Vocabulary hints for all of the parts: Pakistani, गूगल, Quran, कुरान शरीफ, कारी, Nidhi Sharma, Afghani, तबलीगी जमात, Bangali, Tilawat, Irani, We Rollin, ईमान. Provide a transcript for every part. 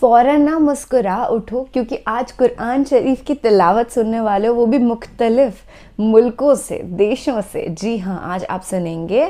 फ़ौरन ना मुस्कुरा उठो, क्योंकि आज कुरान शरीफ की तिलावत सुनने वाले हो, वो भी मुख्तलिफ़ मुल्कों से, देशों से। जी हाँ, आज आप सुनेंगे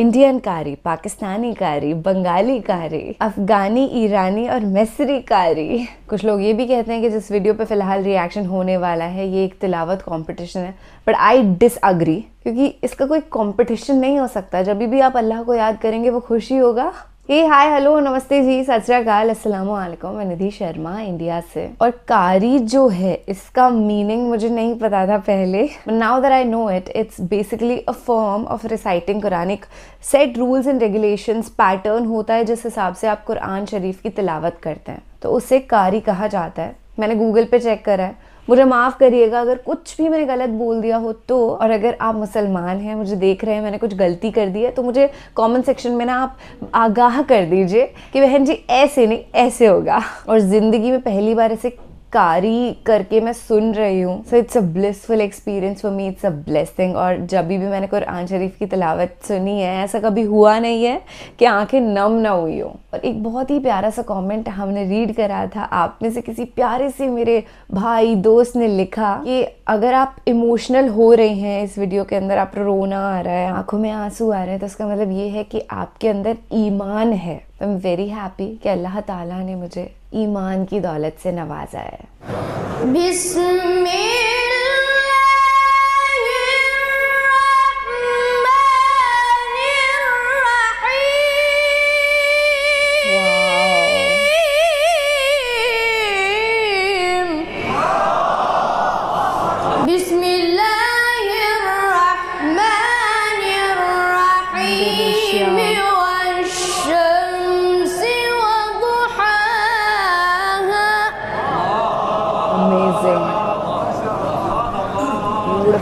इंडियन कारी, पाकिस्तानी कारी, बंगाली कारी, अफ़गानी, ईरानी और मिस्री कारी। कुछ लोग ये भी कहते हैं कि जिस वीडियो पे फ़िलहाल रिएक्शन होने वाला है ये एक तिलावत कंपटीशन है, बट आई डिसअग्री, क्योंकि इसका कोई कंपटीशन नहीं हो सकता। जब भी आप अल्लाह को याद करेंगे वो खुशी होगा। ये हाय हेलो नमस्ते जी, सत श्री अकाल, अस्सलाम वालेकुम, मैं निधि शर्मा इंडिया से। और कारी जो है इसका मीनिंग मुझे नहीं पता था पहले, but now that I know it, it's basically a form of reciting Quran. एक set rules and regulations pattern होता है जिस हिसाब से आप कुरान शरीफ की तिलावत करते हैं, तो उसे कारी कहा जाता है। मैंने गूगल पे चेक करा है, मुझे माफ़ करिएगा अगर कुछ भी मैंने गलत बोल दिया हो तो। और अगर आप मुसलमान हैं, मुझे देख रहे हैं, मैंने कुछ गलती कर दी है तो मुझे कमेंट सेक्शन में ना आप आगाह कर दीजिए कि बहन जी ऐसे नहीं ऐसे होगा। और ज़िंदगी में पहली बार ऐसे कारी करके मैं सुन रही हूँ, so it's a blissful experience for me, it's a blessing. और जब भी मैंने कुरान शरीफ की तिलावत सुनी है ऐसा कभी हुआ नहीं है कि आंखें नम ना हुई हो। और एक बहुत ही प्यारा सा कमेंट हमने रीड करा था, आप में से किसी प्यारे से मेरे भाई दोस्त ने लिखा कि अगर आप इमोशनल हो रहे हैं इस वीडियो के अंदर, आप रोना आ रहा है, आँखों में आंसू आ रहे हैं, तो उसका मतलब ये है कि आपके अंदर ईमान है। आई एम वेरी हैप्पी कि अल्लाह ताला ने मुझे ईमान की दौलत से नवाजा है।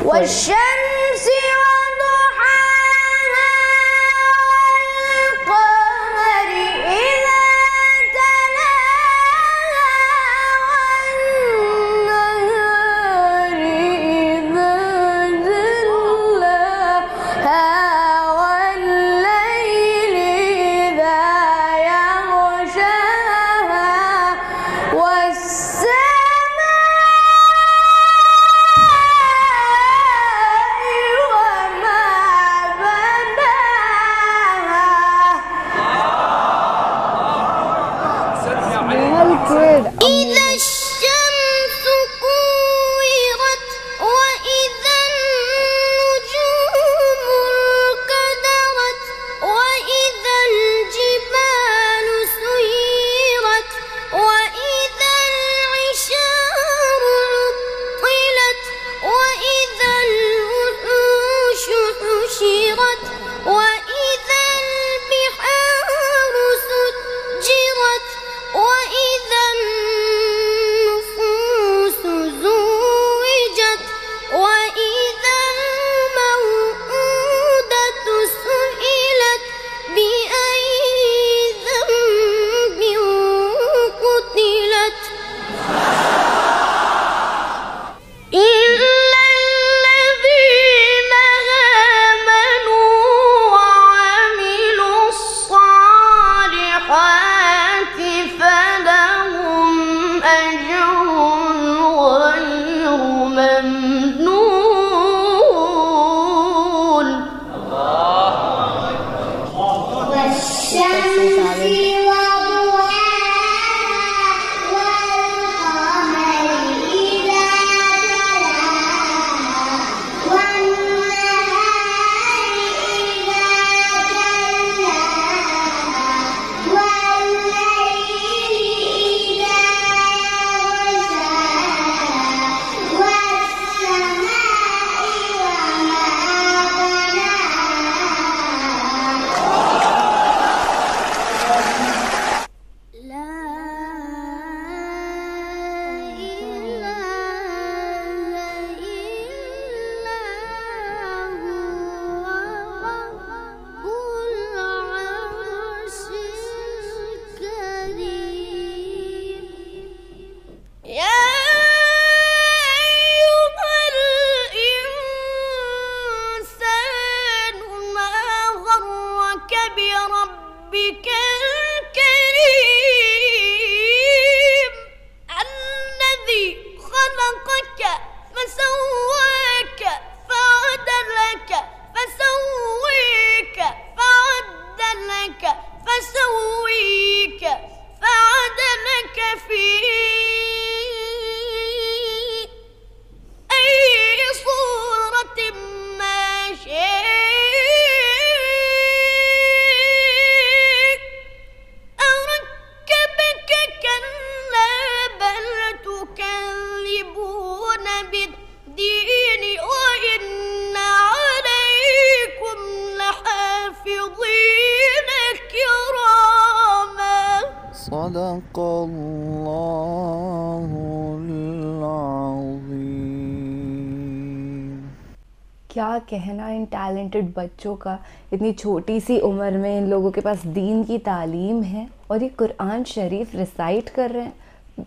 والشمس وضحاها والقمر إذا تلاها والنهار إذا جلاها والليل إذا يغشاها क्या कहना इन टैलेंटेड बच्चों का। इतनी छोटी सी उम्र में इन लोगों के पास दीन की तालीम है और ये कुरान शरीफ रिसाइट कर रहे हैं।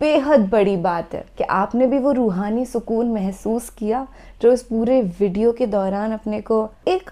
बेहद बड़ी बात है कि आपने भी वो रूहानी सुकून महसूस किया जो इस पूरे वीडियो के दौरान अपने को एक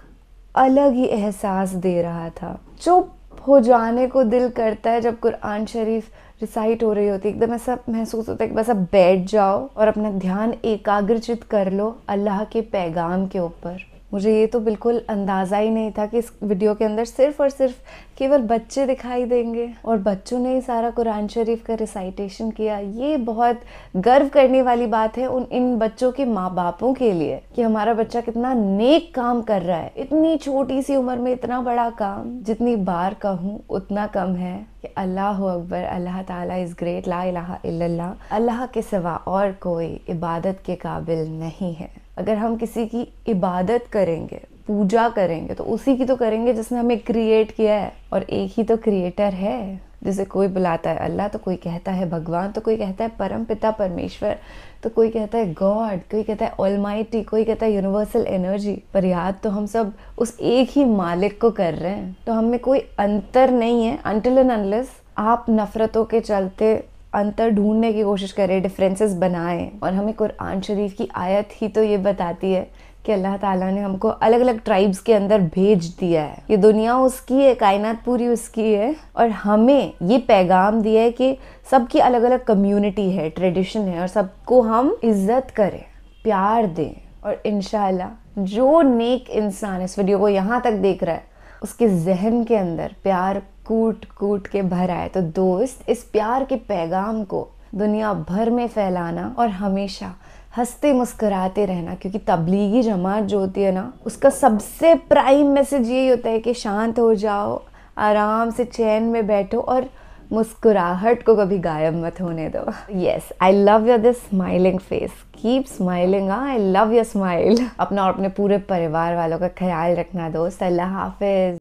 अलग ही एहसास दे रहा था। चुप हो जाने को दिल करता है जब कुरान शरीफ रिसाइट हो रही होती है। एकदम ऐसा महसूस होता है कि बस अब बैठ जाओ और अपना ध्यान एकाग्रचित कर लो अल्लाह के पैगाम के ऊपर। मुझे ये तो बिल्कुल अंदाज़ा ही नहीं था कि इस वीडियो के अंदर सिर्फ और सिर्फ केवल बच्चे दिखाई देंगे और बच्चों ने ही सारा कुरान शरीफ का रिसाइटेशन किया। ये बहुत गर्व करने वाली बात है उन इन बच्चों के माँ बापों के लिए कि हमारा बच्चा कितना नेक काम कर रहा है। इतनी छोटी सी उम्र में इतना बड़ा काम, जितनी बार कहूँ उतना कम है कि अल्लाह अकबर, अल्लाह ताला इज़ ग्रेट, ला इलाहा इल्लल्लाह। अल्लाह के सिवा और कोई इबादत के काबिल नहीं है। अगर हम किसी की इबादत करेंगे, पूजा करेंगे, तो उसी की तो करेंगे जिसने हमें क्रिएट किया है। और एक ही तो क्रिएटर है जिसे कोई बुलाता है अल्लाह, तो कोई कहता है भगवान, तो कोई कहता है परम पिता परमेश्वर, तो कोई कहता है गॉड, कोई कहता है ऑलमाइटी, कोई कहता है यूनिवर्सल एनर्जी। पर याद तो हम सब उस एक ही मालिक को कर रहे हैं। तो हमें कोई अंतर नहीं है अनटिल एंड अनलेस आप नफरतों के चलते अंतर ढूंढने की कोशिश करें, डिफरेंसेस बनाएं। और हमें कुरान शरीफ की आयत ही तो ये बताती है कि अल्लाह ताला ने हमको अलग अलग ट्राइब्स के अंदर भेज दिया है। ये दुनिया उसकी है, कायनात पूरी उसकी है, और हमें ये पैगाम दिया है कि सबकी अलग अलग कम्युनिटी है, ट्रेडिशन है, और सबको हम इज्जत करें, प्यार दें। और इंशाल्लाह जो नेक इंसान इस वीडियो को यहाँ तक देख रहा है उसके जहन के अंदर प्यार कूट कूट के भरा है। तो दोस्त, इस प्यार के पैगाम को दुनिया भर में फैलाना और हमेशा हंसते मुस्कुराते रहना, क्योंकि तबलीगी जमात जो होती है ना, उसका सबसे प्राइम मैसेज यही होता है कि शांत हो जाओ, आराम से चैन में बैठो और मुस्कुराहट को कभी गायब मत होने दो। Yes, I love your this smiling face, keep smiling, I love your smile. अपना और अपने पूरे परिवार वालों का ख्याल रखना दोस्त। अल्लाह हाफिज।